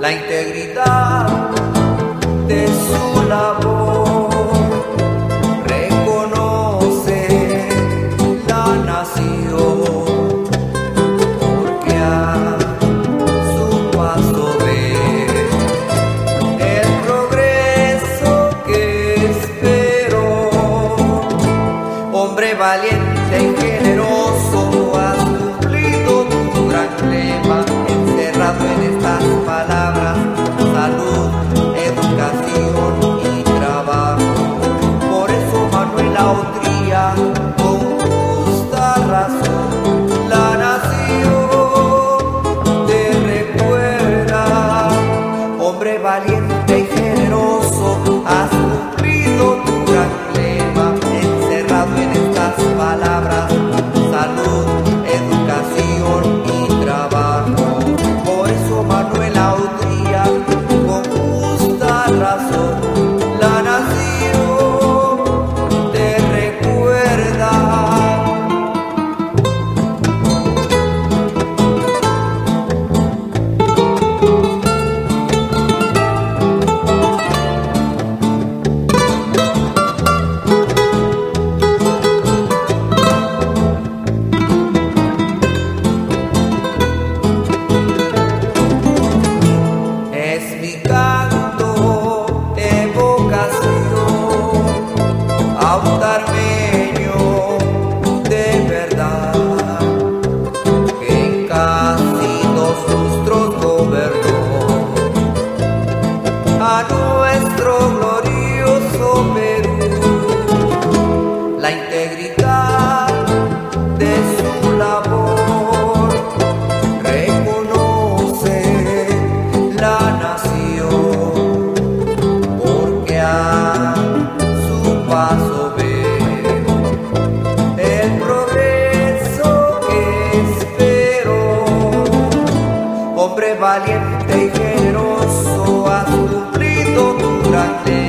la integridad de su labor. Reconoce la nación, porque a su paso ve el progreso que esperó. Hombre valiente y generoso, has cumplido tu gran lema, encerrado en estas palabras: salud, educación y trabajo. Por eso Manuel A. Odría, con justa razón, la nación te recuerda. Hombre valiente y generoso, has cumplido tu gran lema, encerrado en estas palabras: salud, educación y trabajo. Por eso Manuel A. Odría, con justa razón, la nación te recuerda. Es mi canto de vocación a un armenio de verdad, que en casi 2 lustros gobernó a nuestro glorioso Perú. La integridad de su labor reconoce la nación, porque a su paso ve el progreso que esperó. Hombre valiente y generoso, has cumplido tu gran deber.